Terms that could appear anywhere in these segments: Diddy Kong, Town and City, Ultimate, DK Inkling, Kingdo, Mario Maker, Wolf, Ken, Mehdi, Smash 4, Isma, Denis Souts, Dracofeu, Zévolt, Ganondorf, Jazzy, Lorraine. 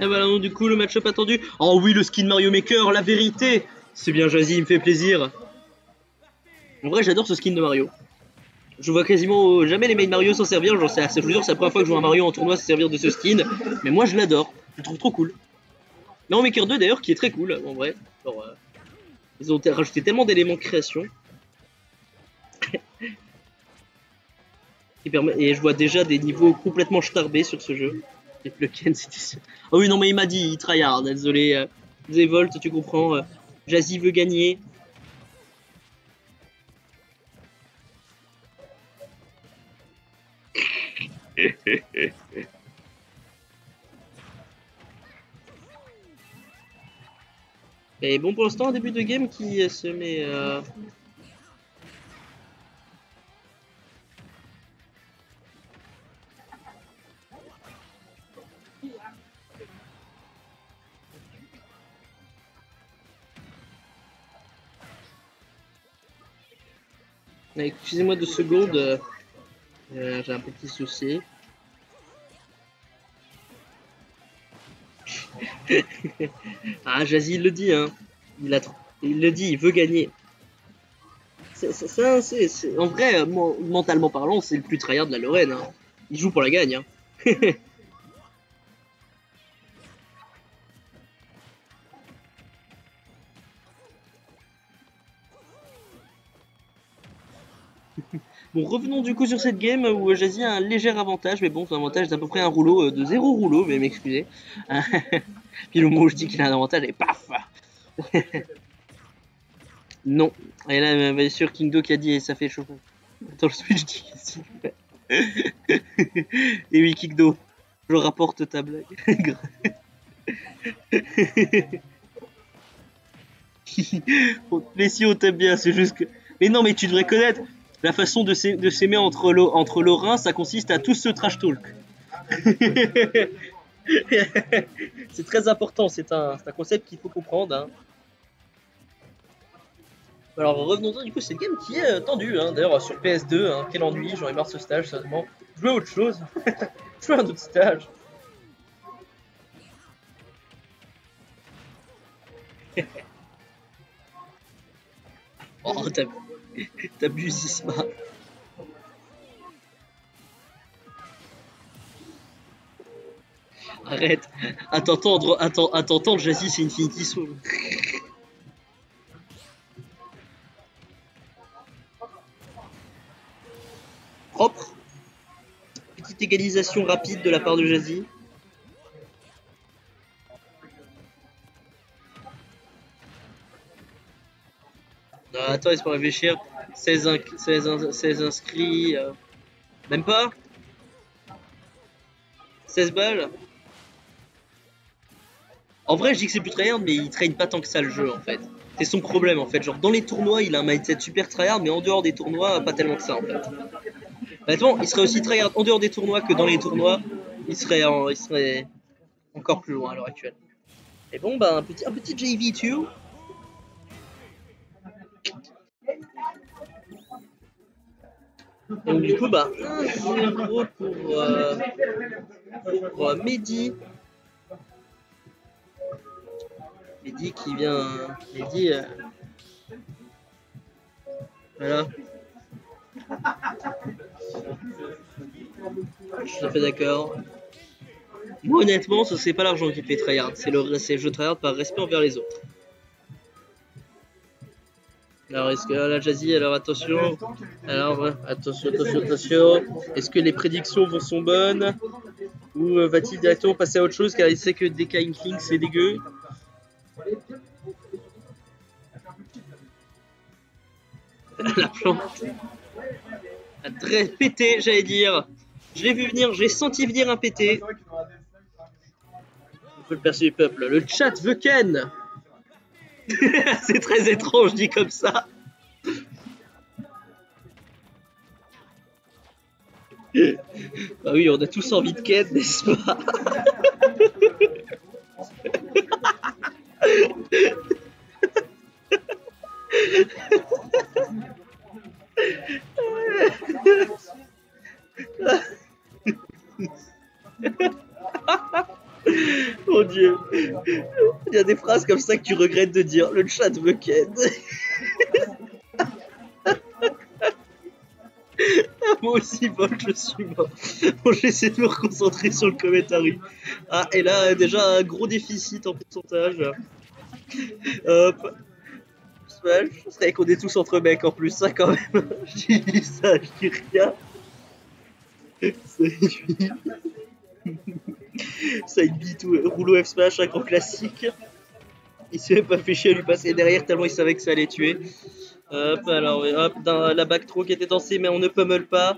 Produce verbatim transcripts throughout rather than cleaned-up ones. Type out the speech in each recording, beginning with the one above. Et voilà donc du coup le match-up attendu. Oh oui, le skin Mario Maker, la vérité. C'est bien Jazzy, il me fait plaisir. En vrai j'adore ce skin de Mario. Je vois quasiment jamais les mains de Mario s'en servir, genre c'est assez, je vous jure c'est la première fois que je vois un Mario en tournoi se servir de ce skin. Mais moi je l'adore, je le trouve trop cool. Mario Maker deux d'ailleurs qui est très cool en vrai. Genre, euh, ils ont rajouté tellement d'éléments de création. Et je vois déjà des niveaux complètement starbés sur ce jeu. Et le Ken, c'était ça. Oh oui, non, mais il m'a dit, il tryhard, désolé. Zévolt, tu comprends. Jazzy veut gagner. Mais bon, pour l'instant, un début de game qui se met... Euh... Excusez-moi deux secondes, euh, j'ai un petit souci. Ah, Jazzy il le dit, hein. Il, a il le dit, il veut gagner. C'est, c'est, c'est, c'est, c'est... En vrai, mentalement parlant, c'est le plus tryhard de la Lorraine. Hein. Il joue pour la gagne. Hein. Bon, revenons du coup sur cette game où Jazzy a un léger avantage, mais bon, son avantage est à peu près un rouleau, euh, de zéro rouleau, mais m'excusez. Puis le moment où je dis qu'il a un avantage, et paf. Non. Et là, bien sûr, Kingdo qui a dit, et ça fait chaud. Attends, le switch dit, s'il vous plaît. Et oui, Kingdo, je rapporte ta blague. Mais si on t'aime bien, c'est juste que... Mais non, mais tu devrais connaître... La façon de s'aimer entre, entre Lorrains, ça consiste à tous se trash talk. C'est très important, c'est un, un concept qu'il faut comprendre. Hein. Alors revenons-en du coup, cette game qui est tendue, hein. D'ailleurs sur P S deux, hein. Quel ennui, j'en ai marre de ce stage, sérieusement. Jouer à autre chose, jouer à un autre stage. Oh, t'as vu. T'abuses, Isma. Arrête. À t'entendre, à t'entendre, Jazzy, c'est Infinity Soul. Propre. Petite égalisation rapide de la part de Jazzy. Attends, laisse-moi réfléchir. seize, in seize, in seize inscrits. Euh... Même pas seize balles. En vrai, je dis que c'est plus tryhard, mais il traîne pas tant que ça le jeu en fait. C'est son problème en fait. Genre dans les tournois, il a un mindset super tryhard, mais en dehors des tournois, pas tellement que ça en fait. Maintenant, il serait aussi tryhard en dehors des tournois que dans les tournois. Il serait, en... il serait encore plus loin à l'heure actuelle. Et bon, bah, un petit, un petit J V tu. Donc du coup, bah, un zéro pour, euh, pour euh, Mehdi. Mehdi qui vient... Mehdi... Euh... Voilà. Je suis tout à fait d'accord. Moi, honnêtement, ce n'est pas l'argent qui fait tryhard. C'est le, le jeu tryhard par respect envers les autres. Alors, est-ce que là, Jazzy, alors attention, alors attention, attention, attention, est-ce que les prédictions vont sont bonnes ou euh, va-t-il directement passer à autre chose car il sait que D K Inkling c'est dégueu. La plante a très pété, j'allais dire. Je l'ai vu venir, j'ai senti venir un pété. On peut le percer du peuple. Le chat veut Ken. C'est très étrange dit comme ça. Bah oui, on a tous envie de Ken, n'est-ce pas? mon Dieu. Il y a des phrases comme ça que tu regrettes de dire. Le chat me ken. Moi aussi, Bob, je suis mort. Bon, j'essaie de me reconcentrer sur le commentaire. Ah, et là, déjà, un gros déficit en pourcentage. Hop. Je serais qu'on est tous entre mecs en plus, ça quand même. J'ai dit ça, je dis rien. Ça une bite ou rouleau F-Smash, un grand classique. Il s'est pas fait chier à lui passer derrière tellement il savait que ça allait tuer. Hop, alors, hop, dans la backthrow qui était dansée, mais on ne pummel pas.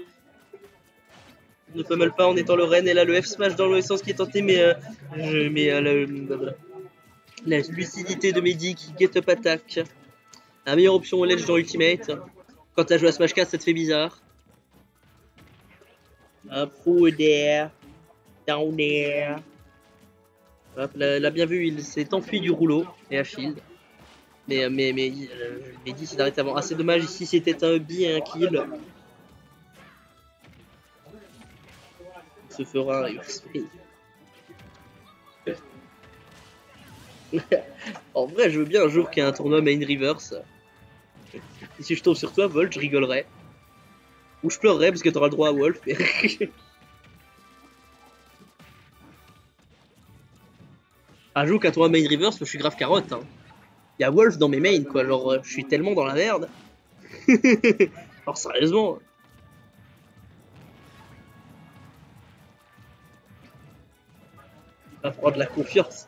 On ne pummel pas en étant Lorraine, et là le F-Smash dans le sens qui est tenté, mais. Euh, je, mais euh, la, la, la lucidité de Mehdi qui get-up attaque. La meilleure option au ledge dans Ultimate. Quand t'as joué à Smash quatre, ça te fait bizarre. Up, through there, down there. Hop, l'a bien vu, il s'est enfui du rouleau et à shield. Mais, mais, mais, euh, Mehdi s'est arrêté avant. Ah, c'est dommage, ici c'était un hubby et un kill. Il se fera un U S P. En vrai, je veux bien un jour qu'il y ait un tournoi main reverse. Et si je tombe sur toi, Volt, je rigolerai. Ou je pleurerai parce que t'auras le droit à Wolf. Un jour qu'un tournoi main reverse, je suis grave carotte. Hein. Y'a Wolf dans mes mains, quoi. Genre, je suis tellement dans la merde. Alors, sérieusement. Ça prend de la confiance.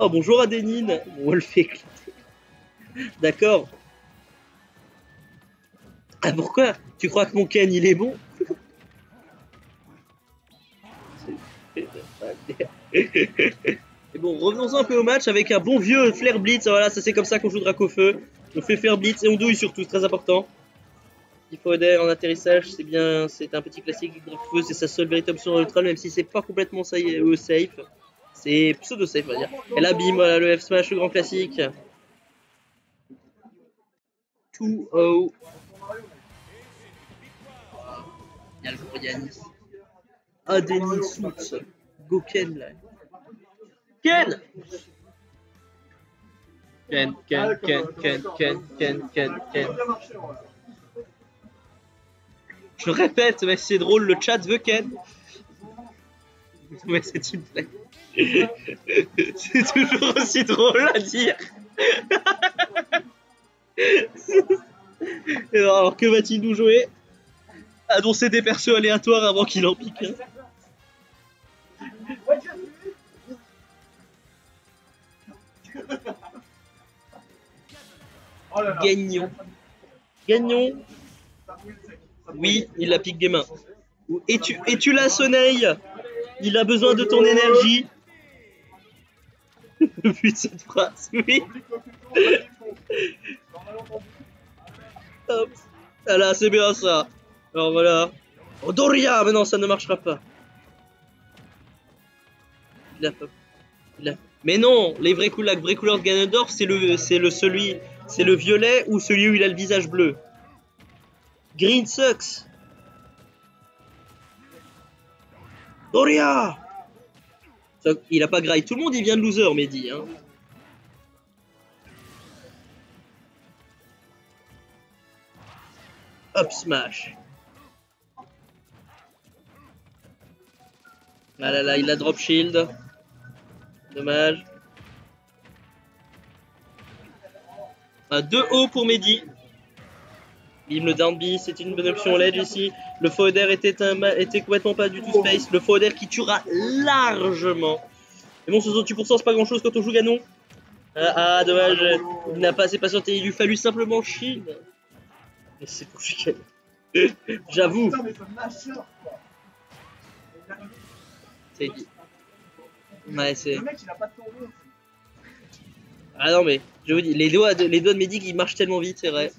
Oh bonjour à Denine, bon, on le fait éclater. D'accord. Ah pourquoi? Tu crois que mon Ken il est bon? Et bon, revenons-en un peu au match avec un bon vieux Flare Blitz. Voilà, ça c'est comme ça qu'on joue Dracofeu. On fait Flare Blitz et on douille surtout, c'est très important. Il faut aider en atterrissage, c'est bien, c'est un petit classique. Dracofeu, c'est sa seule véritable option dans le troll, même si c'est pas complètement safe. C'est pseudo-safe, on va dire. Et là, bim, voilà, le F-Smash, le grand classique. deux zéro. Il y a le gros Yanis. Ah, Denis Souts. Go Ken, là. Ken Ken, Ken, Ken, Ken, Ken, Ken, Ken, Ken. Je répète, mais c'est drôle, le chat veut Ken. Mais c'est une blague. C'est toujours aussi drôle à dire. Alors que va-t-il nous jouer? Annoncer des persos aléatoires avant qu'il en pique. Gagnons. Gagnons. Oui, il la pique des mains. Et tu, et tu la sonneilles. Il a besoin de ton énergie. Le but de cette phrase, oui. Hop. Ah là, c'est bien ça. Alors voilà. Oh, Doria, mais non, ça ne marchera pas. Il a pas... Il a... Mais non, les vrais couleurs, vraie couleur de Ganondorf, c'est le, c'est le celui, c'est le violet ou celui où il a le visage bleu. Green sucks. Doria. Il a pas graille tout le monde, il vient de loser, Mehdi. Hein. Hop, smash. Ah là là, il a drop shield. Dommage. Ah, deux hauts pour Mehdi. Bim, le down B, c'est une bonne option ledge ici. Le faux d'air était, un était complètement pas du tout space. Le faux d'air qui tuera largement. Mais bon, ce soixante-dix pour cent, c'est pas grand chose quand on joue Ganon. Ah, ah dommage, il n'a pas assez patienté. Il lui fallu simplement shield. Mais c'est pour chier. J'avoue. C'est dit. Ouais, c'est. Ah non, mais je vous dis, les doigts de, les doigts de Mehdi qui marchent tellement vite, c'est vrai.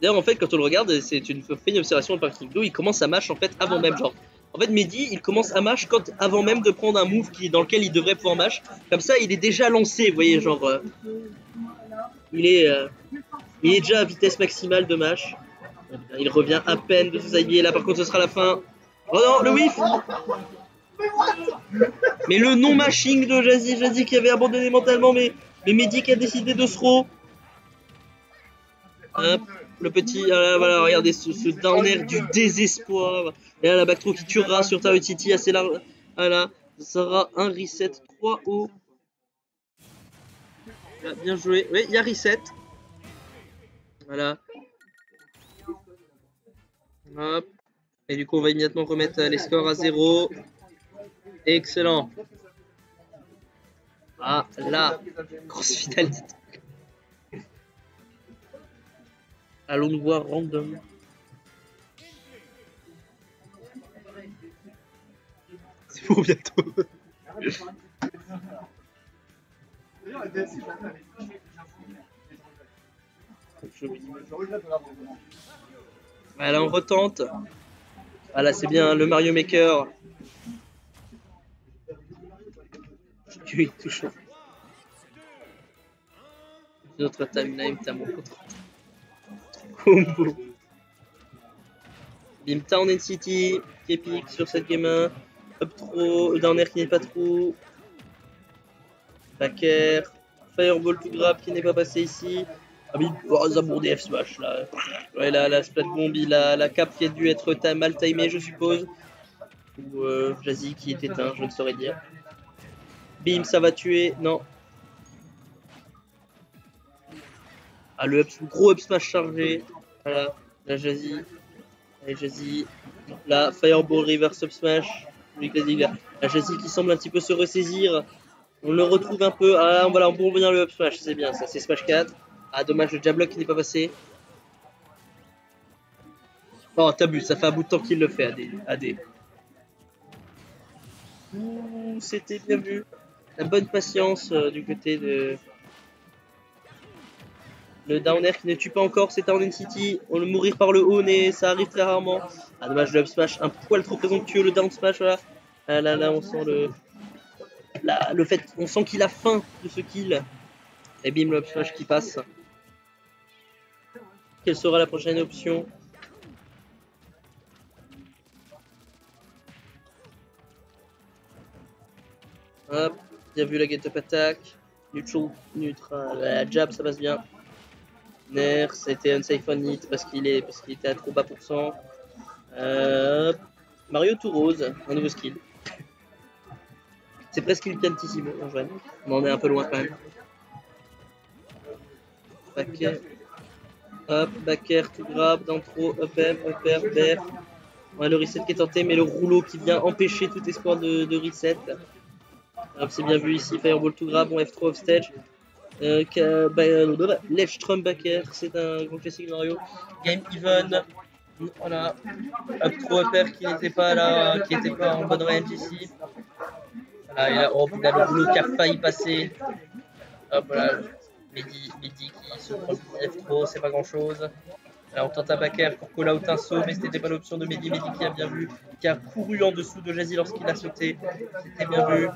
D'ailleurs, en fait, quand on le regarde, c'est une, une observation par Kingdo, il commence à mash en fait avant même. Genre, en fait, Mehdi, il commence à mash quand, avant même de prendre un move qui, dans lequel il devrait pouvoir mash. Comme ça, il est déjà lancé, vous voyez, genre, euh, il est, euh, il est déjà à vitesse maximale de mash. Il revient à peine de se saigner. Là, par contre, ce sera la fin. Oh non, le whiff. Mais le non-mashing de Jazzy, Jazzy qui avait abandonné mentalement, mais, mais Mehdi qui a décidé de se row. Hop, le petit, euh, voilà, regardez ce, ce downer du désespoir. Et là, la backthrow qui tuera sur Town and City, assez large. Voilà, ça sera un reset trois zéro. Là, bien joué. Oui, il y a reset. Voilà. Hop. Et du coup, on va immédiatement remettre les scores à zéro. Excellent. Ah, là. Grosse finalité. Allons nous voir random. C'est pour bientôt. Voilà, on retente. Voilà, c'est bien le Mario Maker. Il touche. Notre timeline, t'as mon contre. Combo. Bim, Town and City qui est pique sur cette game un. Up throw, downer qui n'est pas trop. Backer. Fireball to grab qui n'est pas passé ici. Ah oui, oh, Zabour des F-Smash là. Ouais, la, la splat bomb, la, la cap qui a dû être ta, mal timée, je suppose. Ou euh, Jazzy qui est éteint, je ne saurais dire. Bim, ça va tuer. Non. Ah, le up, gros up smash chargé. Voilà, la Jazzy. Allez, Jazzy. La Fireball reverse up smash. La Jazzy qui semble un petit peu se ressaisir. On le retrouve un peu. Ah, voilà, on bombe bien le up smash. C'est bien, ça, c'est smash quatre. Ah, dommage, le jablock qui n'est pas passé. Oh, t'abuses, ça fait un bout de temps qu'il le fait, A D. A D. Ouh, c'était bien vu. La bonne patience euh, du côté de... Le down air qui ne tue pas encore, c'est Town and City. On le mourir par le haut, mais ça arrive très rarement. Ah, dommage, le up smash, un poil trop présomptueux, le down smash, voilà. Ah, là, là, on sent le... Là, le fait, on sent qu'il a faim de ce kill. Et bim, le up smash qui passe. Quelle sera la prochaine option? Hop, bien vu la get-up attack. Neutral, neutral, la jab, ça passe bien. Nerf, c'était unsafe on hit parce qu'il est, parce qu'il était à trop bas pour cent. Euh, Mario tout rose, un nouveau skill. C'est presque une piantissime en vrai. On en est un peu loin quand même. Backer, hop, backer, tout grab, d'intro, up air, up air, bear. Ouais, le reset qui est tenté, mais le rouleau qui vient empêcher tout espoir de, de reset. C'est bien vu ici, Fireball to grab, on F trois off stage. Euh, euh, Ledge Trump backer, c'est un grand classique Mario. Game even, voilà. Up throw up air qui n'était pas là, qui n'était pas en bonne range ici. Voilà, et là, oh, là, le rouleau qui a failli passer. Hop, voilà. Mehdi, Mehdi qui se prend le F trois, c'est pas grand chose. Là, on tente un back air pour call out un saut, mais c'était pas l'option de Mehdi. Mehdi qui a bien vu, qui a couru en dessous de Jazzy lorsqu'il a sauté. C'était bien vu.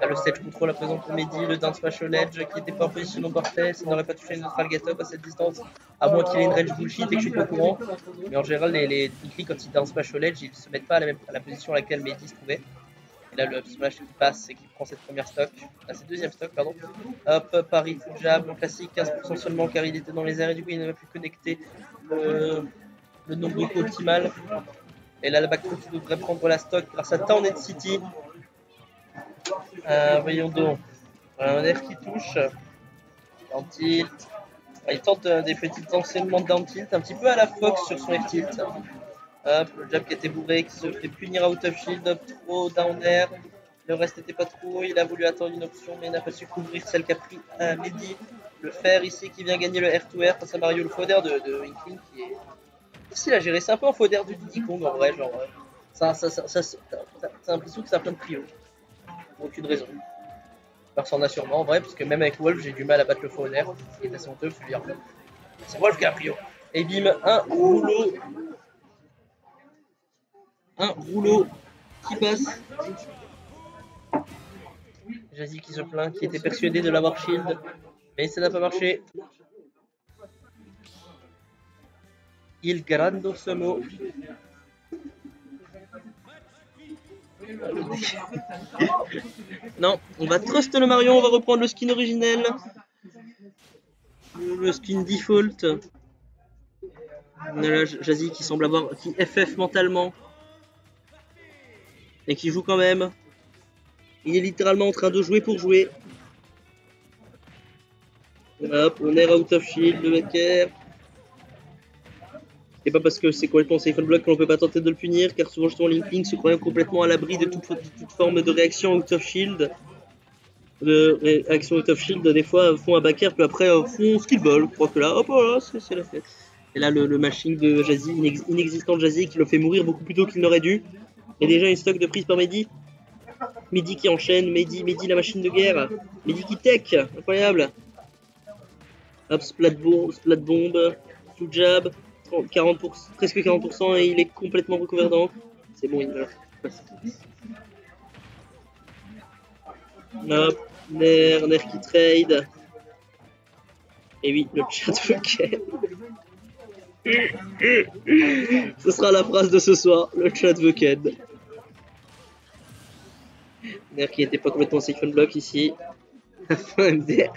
Là, le stage control à présent pour Mehdi, le down smash au ledge qui n'était pas en position parfaite. Il n'aurait pas touché une neutral get up à cette distance, à moins qu'il ait une range bullshit et que je suis pas au courant. Mais en général, les, les Inkling, quand ils down smash au ledge, ils se mettent pas à la, même, à la position à laquelle Mehdi se trouvait. Et là, le up smash qui passe et qui prend cette première stock. Ah, cette deuxième stock, pardon. Hop, pari full jab, en classique, quinze pour cent seulement car il était dans les airs et du coup il n'avait plus connecté le, le nombre optimal. Et là, la backthrow qui devrait prendre la stock grâce à Town and City. Euh, voyons donc. Voilà, un air qui touche. Down tilt. Il tente des petits enseignements de down tilt, un petit peu à la Fox sur son air tilt. Hop, le jab qui était bourré, qui se fait punir out of shield, up throw, down air. Le reste n'était pas trop, il a voulu attendre une option, mais il n'a pas su couvrir celle qu'a pris euh, Mehdi. Le fer ici qui vient gagner le air to air face à Mario, le fodder de, de Inkling qui est difficile à gérer. C'est un peu un fodder du Diddy Kong en vrai, genre. Ça, ça, ça, ça, ça, ça implique que ça a plein de prio. Pour aucune raison. Parce qu'on a sûrement en vrai, parce que même avec Wolf, j'ai du mal à battre le fodder, qui est assez honteux, je veux dire. C'est Wolf qui a prio. Et bim, un rouleau. Un rouleau qui passe. Jazzy qui se plaint, qui était persuadé de l'avoir shield, mais ça n'a pas marché. Il grande ce mot. Non, on va trust le Mario, on va reprendre le skin originel. Le skin default. On a là Jazzy qui semble avoir... qui F F mentalement. Et qui joue quand même. Il est littéralement en train de jouer pour jouer. Hop, on est out of shield, le maker. Et pas parce que c'est complètement safe and block qu'on peut pas tenter de le punir, car souvent justement Linkling se croit complètement à l'abri de toute, toute forme de réaction out of shield. De réaction out of shield, des fois font un backer, puis après font skill ball. Je crois que là, hop, voilà, c'est la fête. Et là, le, le mashing de Jazzy, inex inexistant de Jazzy, qui le fait mourir beaucoup plus tôt qu'il n'aurait dû. Et déjà une stock de prise par Mehdi. Mehdi qui enchaîne, Mehdi, Mehdi la machine de guerre. Mehdi qui tech, incroyable. Hop, splat bombe, splat bombe, tout jab. quarante pour cent, presque quarante pour cent et il est complètement recouvert d'encre. C'est bon, il va passer. Hop, Ner, Ner qui trade. Et oui, le chat de Ken. Ce sera la phrase de ce soir, le chat de Ken. Ner qui n'était pas complètement safe and block ici. M D R.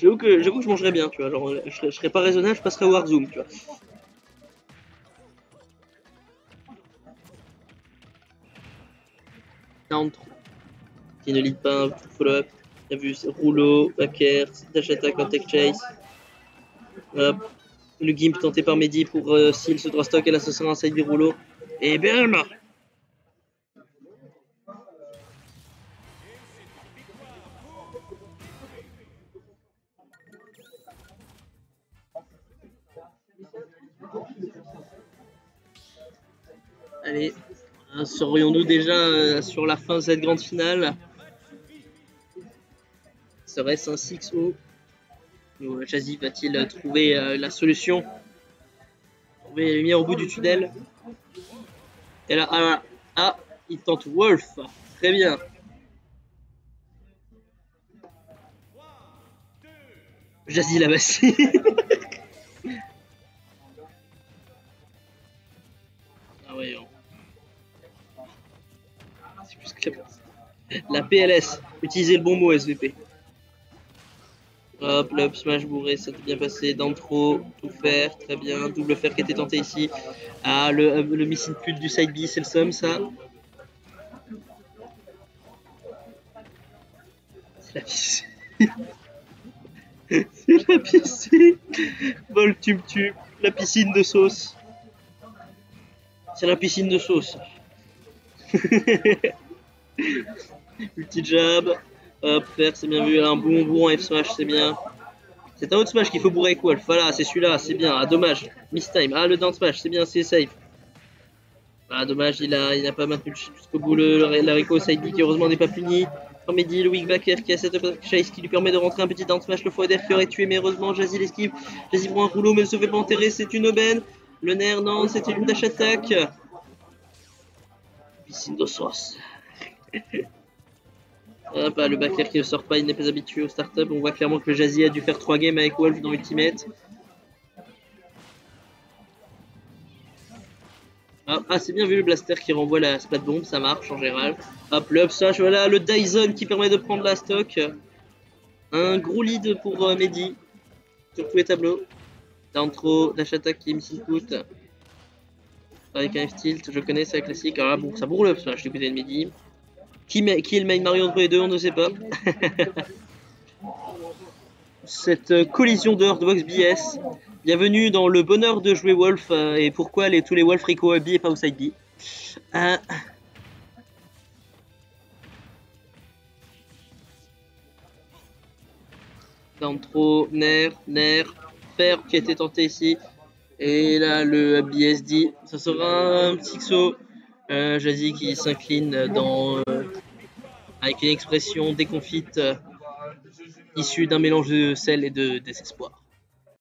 J'avoue que, j'avoue que je mangerais bien, tu vois. Genre, je, serais, je serais pas raisonnable, je passerais au Warzone, tu vois. quarante-trois. Qui ne lead pas un follow-up. T'as vu, rouleau, backer, dash attack, en tech chase. Hop. Le gimp tenté par Mehdi pour euh, s'il se draw stock et là ce sera un side du rouleau. Et bam! Allez, serions-nous déjà euh, sur la fin de cette grande finale? Serait-ce un six zéro? Jazzy va-t-il trouver euh, la solution? Trouver la lumière au bout du tunnel? Et là, ah, là, ah il tente Wolf. Très bien. Jazzy la bassine. Ah ouais, on... c'est plus que la P L S. Utilisez le bon mot S V P. Hop, le up smash bourré, ça s'est bien passé. D'intro, tout faire, très bien. Double faire qui était tenté ici. Ah, le, le missile put du side B, c'est le somme ça. C'est la piscine. C'est la piscine. Vol tube tube, la piscine de sauce. C'est la piscine de sauce. Multi jab. Hop, faire, c'est bien vu. Un bon bon F smash, c'est bien. C'est un autre smash qu'il faut bourrer avec Wolf. Voilà, c'est celui-là, c'est bien. Ah, dommage. Miss time. Ah, le down smash, c'est bien, c'est safe. Ah, dommage, il a, il a pas maintenu jusqu'au bout le, le, la Rico side B qui heureusement n'est pas puni. Quand Mehdi, le backer qui a cette chase qui lui permet de rentrer un petit down smash, le foie d'air qui aurait tué, mais heureusement, Jazzy l'esquive. Jazzy prend un rouleau, mais ne se fait pas enterrer, c'est une aubaine. Le nerf, non, c'était une dash attack. Piscine de sauce. Ah bah, le backer qui ne sort pas, il n'est pas habitué au start-up. On voit clairement que le Jazzy a dû faire trois games avec Wolf dans Ultimate. Ah, ah c'est bien vu le blaster qui renvoie la splat bombe, ça marche en général. Hop, le up smash, voilà le Dyson qui permet de prendre la stock. Un gros lead pour euh, Mehdi sur tous les tableaux. Down throw, dash attack qui missile put. Avec un F-tilt, je connais, c'est la classique. Alors là, bon, ça bourre le up smash du côté de Mehdi. Qui, qui est le main Mario entre les deux, on ne sait pas. Cette collision de Hurtbox B S. Bienvenue dans le bonheur de jouer Wolf euh, et pourquoi les, tous les Wolf Rico B et pas au side B. Euh... D'intro, nerf, nerf, fer qui a été tenté ici. Et là le B S D, ça sera un petit saut. Euh, Jazzy qui s'incline dans euh, avec une expression déconfite euh, issue d'un mélange de sel et de désespoir.